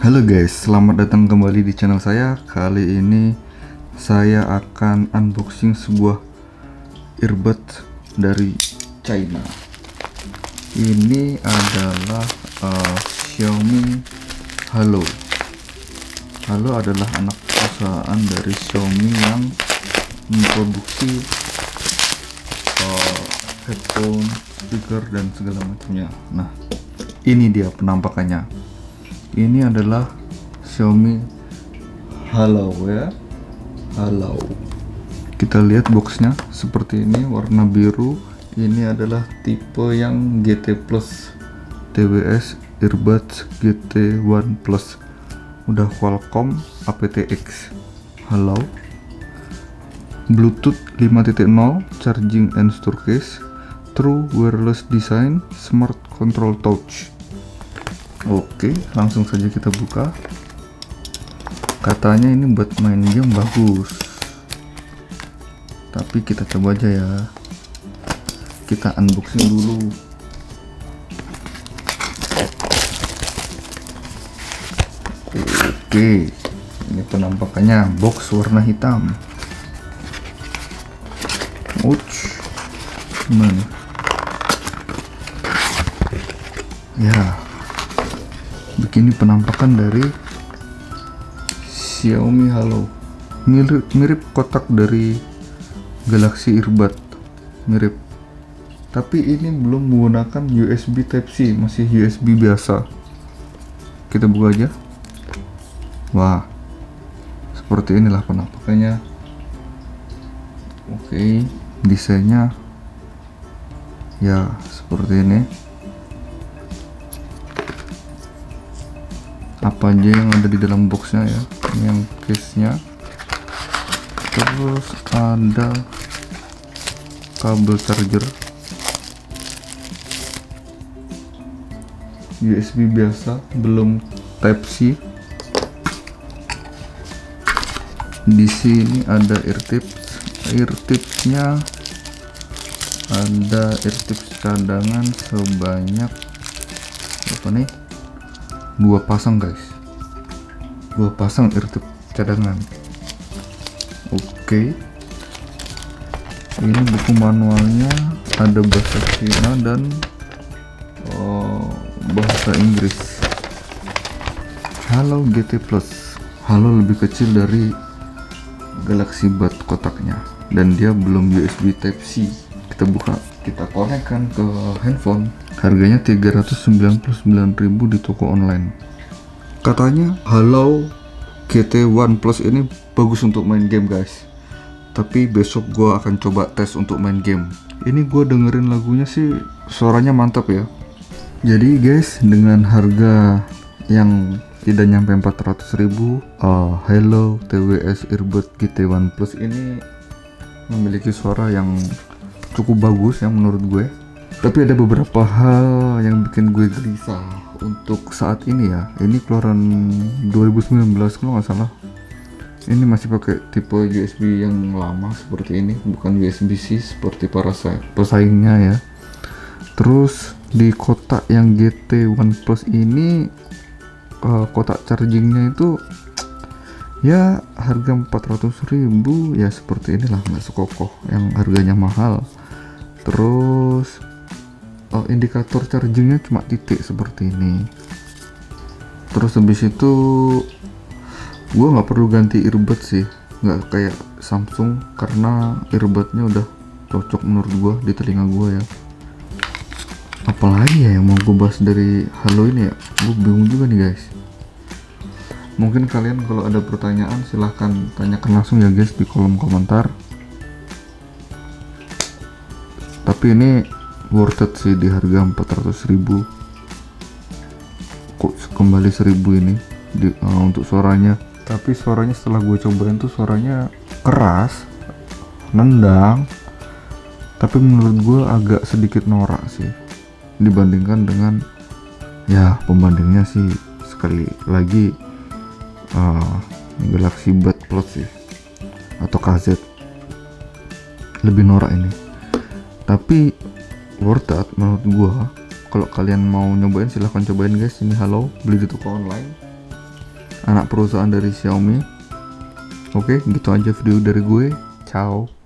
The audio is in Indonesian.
Halo guys, selamat datang kembali di channel saya. Kali ini saya akan unboxing sebuah earbud dari China. Ini adalah Xiaomi Haylou. Haylou adalah anak perusahaan dari Xiaomi yang memproduksi headphone, speaker, dan segala macamnya. Nah, ini dia penampakannya. Ini adalah Xiaomi Haylou ya. Haylou. Kita lihat boxnya seperti ini, warna biru. Ini adalah tipe yang GT Plus, TWS Earbuds GT1 Plus. Udah Qualcomm aptX. Haylou. Bluetooth 5.0, charging and store case, true wireless design, smart control touch. Oke, langsung saja kita buka. Katanya ini buat main game bagus, tapi kita coba aja ya. Kita unboxing dulu. Oke, ini penampakannya, box warna hitam. Ouch, gimana? Ya, begini penampakan dari Xiaomi Haylou. Mirip kotak dari Galaxy Earbud, mirip, tapi ini belum menggunakan USB Type C, masih USB biasa. Kita buka aja. Wah, seperti inilah penampakannya. Oke, desainnya ya seperti ini. Apa aja yang ada di dalam boxnya ya, ini yang case nya terus ada kabel charger, USB biasa, belum Type C. Di sini ada ear tips-nya, ada ear tips cadangan sebanyak apa nih, 2 pasang guys, 2 pasang eartip cadangan. Oke. Ini buku manualnya, ada bahasa Cina dan bahasa Inggris. Haylou GT Plus, Haylou lebih kecil dari Galaxy Buds kotaknya, dan dia belum USB Type C. Kita buka, kita konekkan ke handphone. Harganya 399.000 di toko online. Katanya Haylou GT1 Plus ini bagus untuk main game guys, tapi besok gua akan coba tes untuk main game. Ini gua dengerin lagunya sih, suaranya mantap ya. Jadi guys, dengan harga yang tidak nyampe 400.000, Haylou TWS Earbud GT1 Plus ini memiliki suara yang cukup bagus ya menurut gue, tapi ada beberapa hal yang bikin gue gelisah untuk saat ini ya. Ini keluaran 2019 kalau nggak salah. Ini masih pakai tipe USB yang lama seperti ini, bukan USB-C seperti para pesaingnya ya. Terus di kotak yang GT1 Plus ini, kotak chargingnya itu ya harga 400.000 ya, seperti inilah, nggak sekokoh yang harganya mahal. Terus indikator chargingnya cuma titik seperti ini. Terus habis itu gue nggak perlu ganti earbud sih, nggak kayak Samsung, karena earbudnya udah cocok menurut gue di telinga gue ya. Apalagi ya yang mau gue bahas dari Haylou ini ya, gue bingung juga nih guys. Mungkin kalian kalau ada pertanyaan silahkan tanyakan langsung ya guys di kolom komentar. Tapi ini worth it sih, di harga 400.000 kok kembali 1.000 ini untuk suaranya. Tapi suaranya setelah gue cobain tuh suaranya keras, nendang, tapi menurut gue agak sedikit norak sih dibandingkan dengan ya, pembandingnya sih sekali lagi Galaxy Buds Plus sih atau KZ, lebih norak ini. Tapi worth it menurut gua. Kalau kalian mau nyobain silahkan cobain guys. Ini Haylou, beli di toko online. anak perusahaan dari Xiaomi. Oke, gitu aja video dari gue. Ciao.